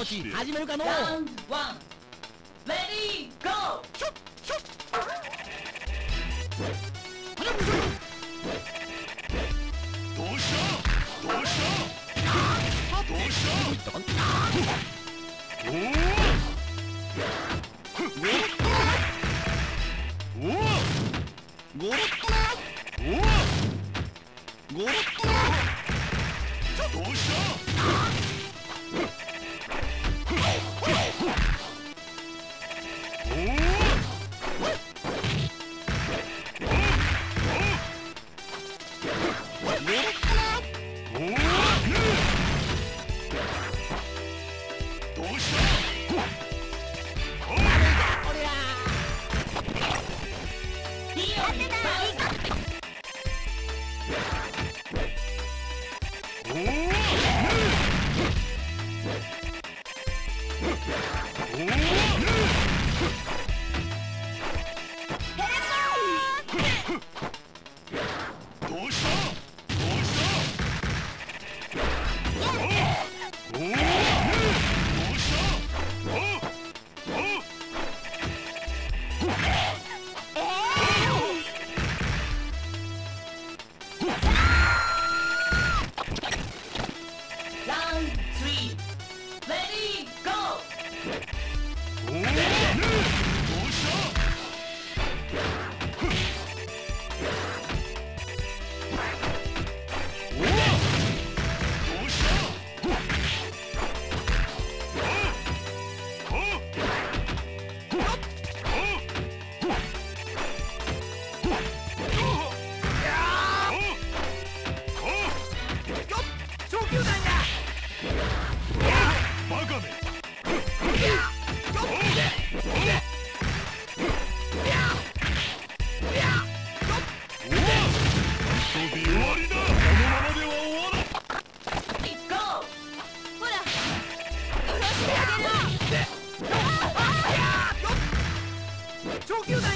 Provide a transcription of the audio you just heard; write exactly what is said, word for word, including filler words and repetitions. ゴチ始めるかのう。ラウンドワン、レディーゴー。ショッショッ。どうした？どうした？どうした？おお。おお。ゴロッとな。おお。ゴロッとな。どうした？超球団や。